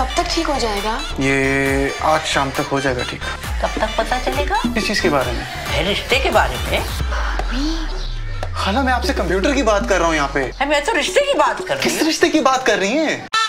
कब तक ठीक हो जाएगा? ये आज शाम तक हो जाएगा ठीक। कब तक पता चलेगा? किस चीज के बारे में? रिश्ते के बारे में। खाला मैं आपसे कंप्यूटर की बात कर रहा हूँ यहाँ पे। मैं तो रिश्ते की बात कर रही हूँ। किस रिश्ते की बात कर रही है?